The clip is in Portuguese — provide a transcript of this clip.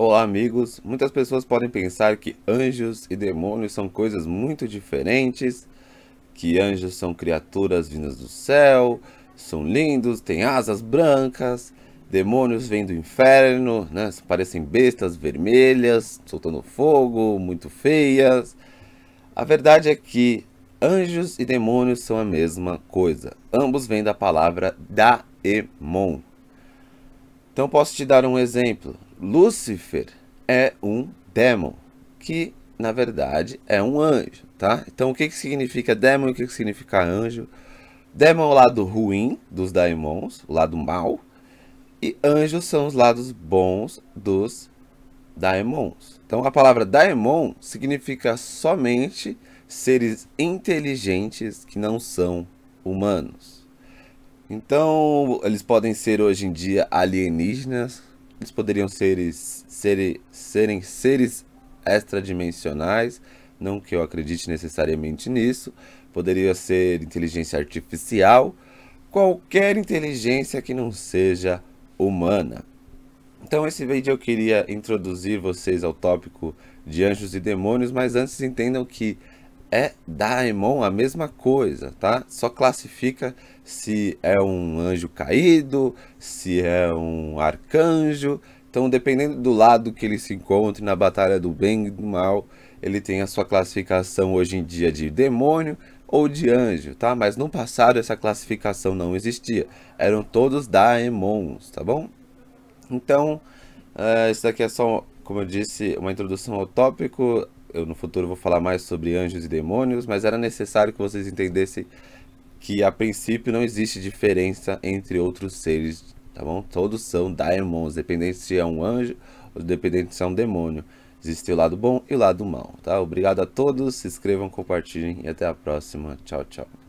Olá amigos, muitas pessoas podem pensar que anjos e demônios são coisas muito diferentes, que anjos são criaturas vindas do céu, são lindos, têm asas brancas, demônios vêm do inferno, né? Parecem bestas vermelhas, soltando fogo, muito feias. A verdade é que anjos e demônios são a mesma coisa. Ambos vêm da palavra daemon. Então posso te dar um exemplo. Lúcifer é um demon, que na verdade é um anjo, tá? Então o que significa demon e o que significa anjo? Demon é o lado ruim dos daemons, o lado mau. E anjos são os lados bons dos daemons. Então a palavra daemon significa somente seres inteligentes que não são humanos. Então eles podem ser hoje em dia alienígenas, eles poderiam serem seres extradimensionais, não que eu acredite necessariamente nisso, poderia ser inteligência artificial, qualquer inteligência que não seja humana. Então esse vídeo eu queria introduzir vocês ao tópico de anjos e demônios, mas antes entendam que é daemon a mesma coisa, tá? Só classifica se é um anjo caído, se é um arcanjo. Então dependendo do lado que ele se encontre na batalha do bem e do mal, ele tem a sua classificação hoje em dia de demônio ou de anjo, tá? Mas no passado essa classificação não existia, eram todos daemons, tá bom? Então, isso daqui é só, como eu disse, uma introdução ao tópico. Eu no futuro vou falar mais sobre anjos e demônios, mas era necessário que vocês entendessem que a princípio não existe diferença entre outros seres, tá bom? Todos são daemons, dependente se é um anjo ou dependente se é um demônio. Existe o lado bom e o lado mal, tá? Obrigado a todos, se inscrevam, compartilhem e até a próxima. Tchau, tchau.